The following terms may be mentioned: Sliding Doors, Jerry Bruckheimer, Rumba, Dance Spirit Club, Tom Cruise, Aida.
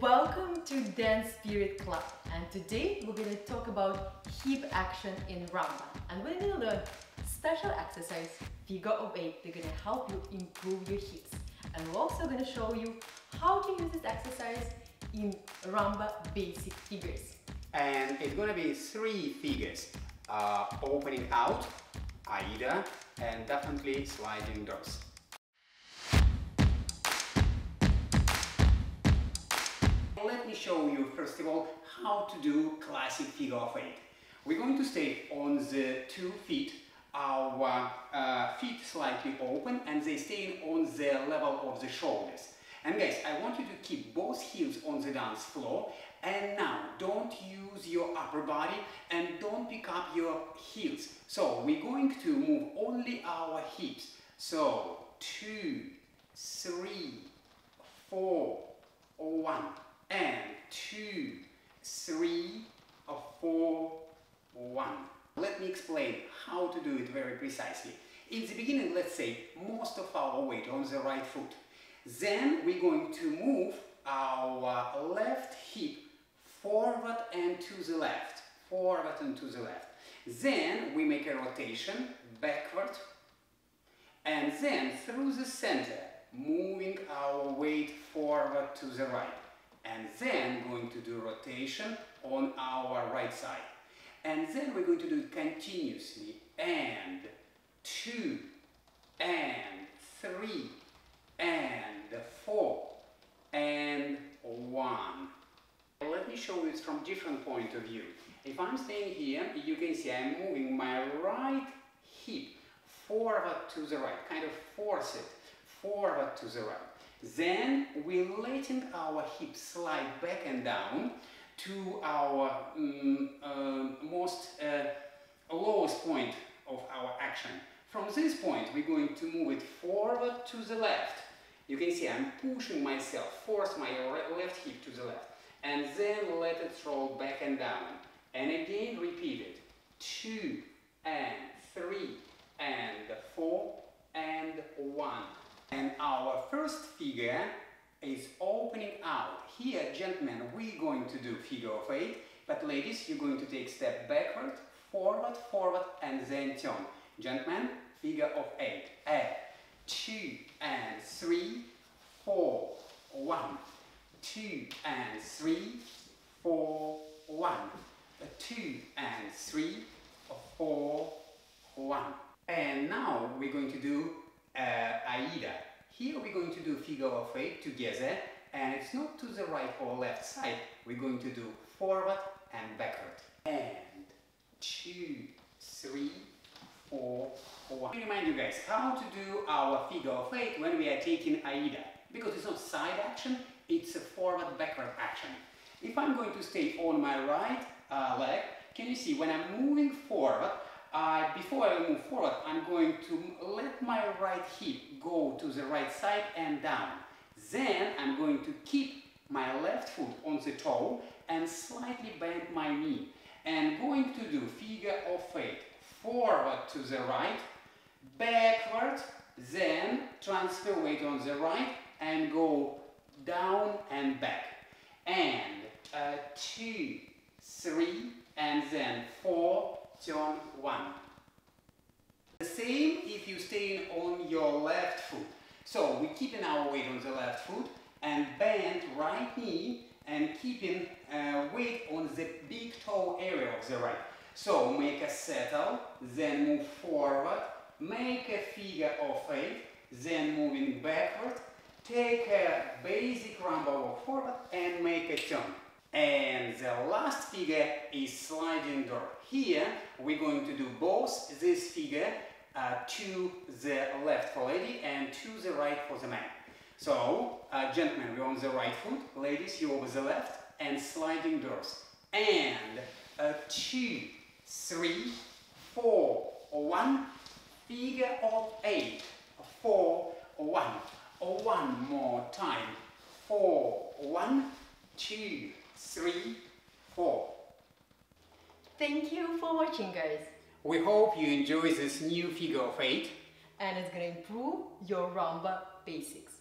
Welcome to Dance Spirit Club, and today we're going to talk about hip action in Rumba, and we're going to learn special exercise, figure of eight. They're going to help you improve your hips, and we're also going to show you how to use this exercise in Rumba basic figures. And it's going to be three figures, opening out, Aida, and definitely sliding doors. Let me show you first of all how to do classic figure of eight. We're going to stay on the 2 feet, our feet slightly open, and they stay on the level of the shoulders. And guys, I want you to keep both heels on the dance floor, and now don't use your upper body and don't pick up your heels. So we're going to move only our hips. So 2, 3, 4, 1. And 2, 3, 4, 1. Let me explain how to do it very precisely. In the beginning, let's say most of our weight on the right foot. Then we're going to move our left hip forward and to the left. Forward and to the left. Then we make a rotation backward. And then through the center, moving our weight forward to the right. And then going to do rotation on our right side. And then we're going to do it continuously. And 2, and 3, and 4, and 1. Let me show you from different point of view. If I'm staying here, you can see I'm moving my right hip forward to the right, kind of force it forward to the right. Then we're letting our hips slide back and down to our most lowest point of our action. From this point, we're going to move it forward to the left. You can see I'm pushing myself, force my left hip to the left, and then let it roll back and down. And again, repeat it. 2, and 3, and 4, and 1. And our first figure is opening out. Here, gentlemen, we're going to do figure of eight, but ladies, you're going to take step backward, forward, forward, and then turn. Gentlemen, figure of eight. And 2, and 3, 4, 1. 2, and 3, 4, 1. 2, and 3, 4, 1. And now we're going to do Aida. Here we're going to do figure of eight together, and it's not to the right or left side. We're going to do forward and backward. And 2, 3, 4, 1. Let me remind you guys how to do our figure of eight when we are taking Aida, because it's not side action, it's a forward-backward action. If I'm going to stay on my right leg, can you see when I'm moving forward? Before I move forward, I'm going to let my right hip go to the right side and down. Then I'm going to keep my left foot on the toe and slightly bend my knee. And going to do figure of eight. Forward to the right, backward, then transfer weight on the right and go down and back. And 2, 3, and then 4. Turn 1. The same if you're staying on your left foot. So we're keeping our weight on the left foot and bend right knee and keeping weight on the big toe area of the right. So make a settle, then move forward, make a figure of eight, then moving backward, take a basic rumba walk forward and make a turn. And the last figure is sliding door. Here we're going to do both this figure to the left for lady and to the right for the man. So, gentlemen, we're on the right foot, ladies, you're over the left, and sliding doors. And 2, 3, 4, 1, figure of eight, 4, 1. 1 more time, 4, 1, 2, 3, 4. Thank you for watching, guys. We hope you enjoy this new figure of eight. And it's gonna improve your rumba basics.